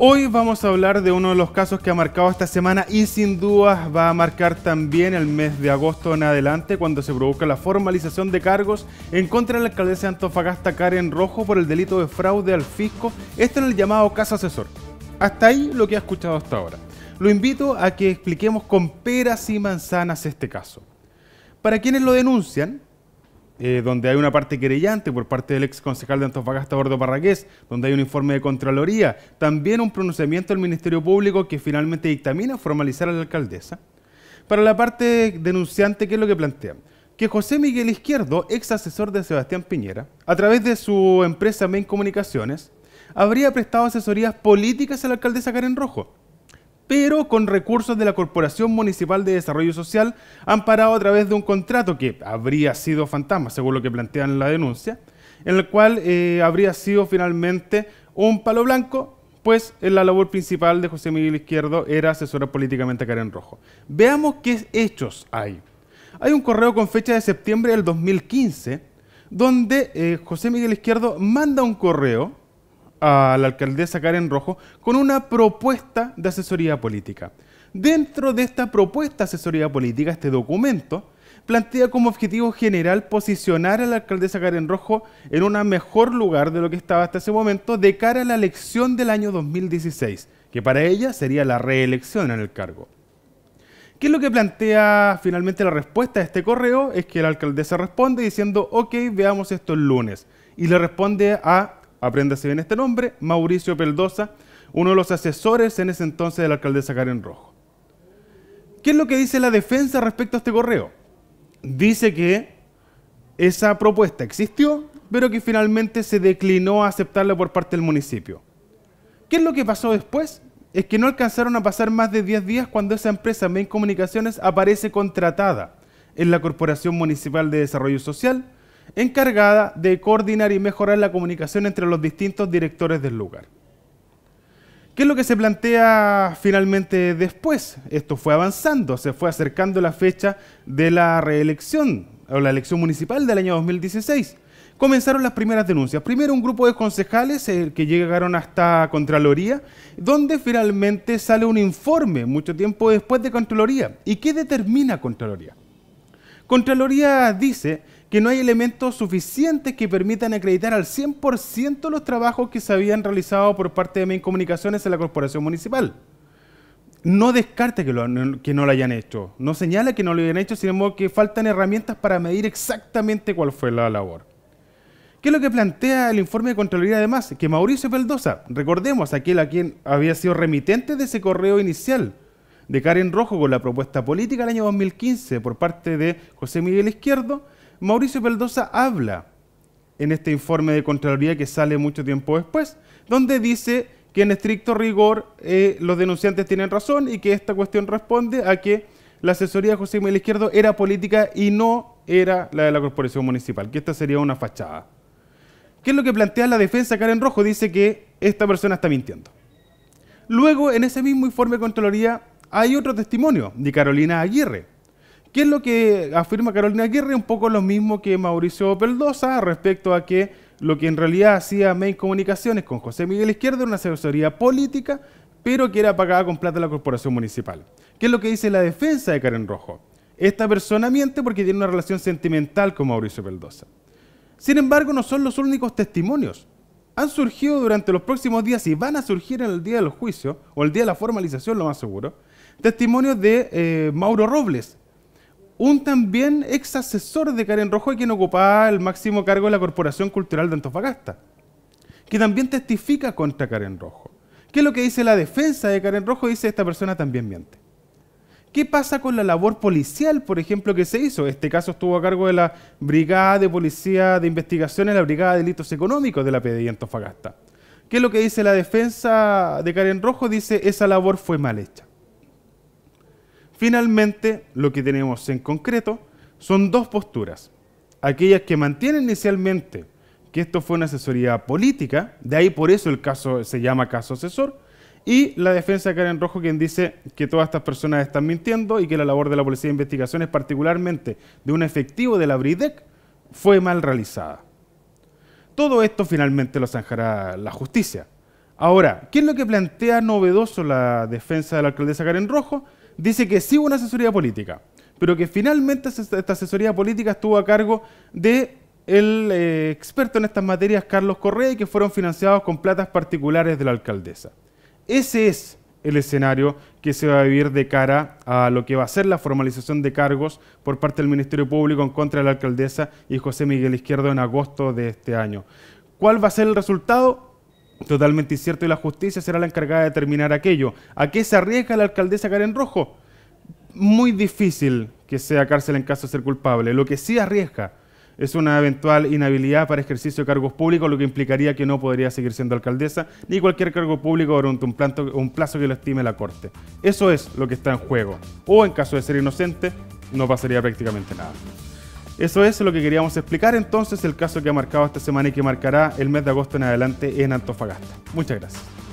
Hoy vamos a hablar de uno de los casos que ha marcado esta semana y sin dudas va a marcar también el mes de agosto en adelante, cuando se produzca la formalización de cargos en contra de la alcaldesa de Antofagasta, Karen Rojo, por el delito de fraude al fisco, esto en el llamado Caso Asesor. Hasta ahí lo que ha escuchado hasta ahora. Lo invito a que expliquemos con peras y manzanas este caso. Para quienes lo denuncian, donde hay una parte querellante por parte del ex concejal de Antofagasta, Gordo Parraqués, donde hay un informe de Contraloría, también un pronunciamiento del Ministerio Público que finalmente dictamina formalizar a la alcaldesa. Para la parte denunciante, ¿qué es lo que plantean? Que José Miguel Izquierdo, ex asesor de Sebastián Piñera, a través de su empresa Main Comunicaciones, habría prestado asesorías políticas a la alcaldesa Karen Rojo, pero con recursos de la Corporación Municipal de Desarrollo Social, amparado a través de un contrato que habría sido fantasma, según lo que plantean en la denuncia, en el cual habría sido finalmente un palo blanco, pues la labor principal de José Miguel Izquierdo era asesorar políticamente a Karen Rojo. Veamos qué hechos hay. Hay un correo con fecha de septiembre del 2015, donde José Miguel Izquierdo manda un correo a la alcaldesa Karen Rojo con una propuesta de asesoría política. Dentro de esta propuesta de asesoría política, este documento plantea como objetivo general posicionar a la alcaldesa Karen Rojo en un mejor lugar de lo que estaba hasta ese momento de cara a la elección del año 2016, que para ella sería la reelección en el cargo. ¿Qué es lo que plantea finalmente la respuesta a este correo? Es que la alcaldesa responde diciendo, ok, veamos esto el lunes, y le responde a, apréndase bien este nombre, Mauricio Peldosa, uno de los asesores en ese entonces de la alcaldesa Karen Rojo. ¿Qué es lo que dice la defensa respecto a este correo? Dice que esa propuesta existió, pero que finalmente se declinó a aceptarla por parte del municipio. ¿Qué es lo que pasó después? Es que no alcanzaron a pasar más de 10 días cuando esa empresa, Main Comunicaciones, aparece contratada en la Corporación Municipal de Desarrollo Social, encargada de coordinar y mejorar la comunicación entre los distintos directores del lugar. ¿Qué es lo que se plantea finalmente después? Esto fue avanzando, se fue acercando la fecha de la reelección, o la elección municipal del año 2016. Comenzaron las primeras denuncias. Primero un grupo de concejales que llegaron hasta Contraloría, donde finalmente sale un informe mucho tiempo después de Contraloría. ¿Y qué determina Contraloría? Contraloría dice que no hay elementos suficientes que permitan acreditar al 100% los trabajos que se habían realizado por parte de Main Comunicaciones en la Corporación Municipal. No descarta que no lo hayan hecho, no señala que no lo hayan hecho, sino que faltan herramientas para medir exactamente cuál fue la labor. ¿Qué es lo que plantea el informe de Contraloría además? Que Mauricio Peldosa, recordemos, aquel a quien había sido remitente de ese correo inicial de Karen Rojo con la propuesta política del año 2015 por parte de José Miguel Izquierdo, Mauricio Peldosa habla en este informe de Contraloría que sale mucho tiempo después, donde dice que en estricto rigor los denunciantes tienen razón y que esta cuestión responde a que la asesoría de José Miguel Izquierdo era política y no era la de la Corporación Municipal, que esta sería una fachada. ¿Qué es lo que plantea la defensa? Karen Rojo dice que esta persona está mintiendo. Luego, en ese mismo informe de Contraloría, hay otro testimonio de Carolina Aguirre. ¿Qué es lo que afirma Carolina Aguirre? Un poco lo mismo que Mauricio Peldosa respecto a que lo que en realidad hacía Main Comunicaciones con José Miguel Izquierdo era una asesoría política, pero que era pagada con plata de la Corporación Municipal. ¿Qué es lo que dice la defensa de Karen Rojo? Esta persona miente porque tiene una relación sentimental con Mauricio Peldosa. Sin embargo, no son los únicos testimonios. Han surgido durante los próximos días y van a surgir en el día de los juicios, o el día de la formalización, lo más seguro, testimonios de Mauro Robles, un también ex asesor de Karen Rojo y quien ocupaba el máximo cargo de la Corporación Cultural de Antofagasta, que también testifica contra Karen Rojo. ¿Qué es lo que dice la defensa de Karen Rojo? Dice, esta persona también miente. ¿Qué pasa con la labor policial, por ejemplo, que se hizo? Este caso estuvo a cargo de la Brigada de Policía de Investigaciones, la Brigada de Delitos Económicos de la PDI Antofagasta. ¿Qué es lo que dice la defensa de Karen Rojo? Dice, esa labor fue mal hecha. Finalmente, lo que tenemos en concreto son dos posturas. Aquellas que mantienen inicialmente que esto fue una asesoría política, de ahí por eso el caso se llama caso asesor, y la defensa de Karen Rojo, quien dice que todas estas personas están mintiendo y que la labor de la Policía de Investigaciones, particularmente de un efectivo de la BRIDEC, fue mal realizada. Todo esto finalmente lo zanjará la justicia. Ahora, ¿qué es lo que plantea novedoso la defensa de la alcaldesa Karen Rojo? Dice que sí hubo una asesoría política, pero que finalmente esta asesoría política estuvo a cargo de el experto en estas materias, Carlos Correa, y que fueron financiados con platas particulares de la alcaldesa. Ese es el escenario que se va a vivir de cara a lo que va a ser la formalización de cargos por parte del Ministerio Público en contra de la alcaldesa y José Miguel Izquierdo en agosto de este año. ¿Cuál va a ser el resultado? Totalmente incierto, y la justicia será la encargada de determinar aquello. ¿A qué se arriesga la alcaldesa Karen Rojo? Muy difícil que sea cárcel en caso de ser culpable. Lo que sí arriesga es una eventual inhabilidad para ejercicio de cargos públicos, lo que implicaría que no podría seguir siendo alcaldesa ni cualquier cargo público durante un plazo que lo estime la Corte. Eso es lo que está en juego. O en caso de ser inocente, no pasaría prácticamente nada. Eso es lo que queríamos explicar, entonces, el caso que ha marcado esta semana y que marcará el mes de agosto en adelante en Antofagasta. Muchas gracias.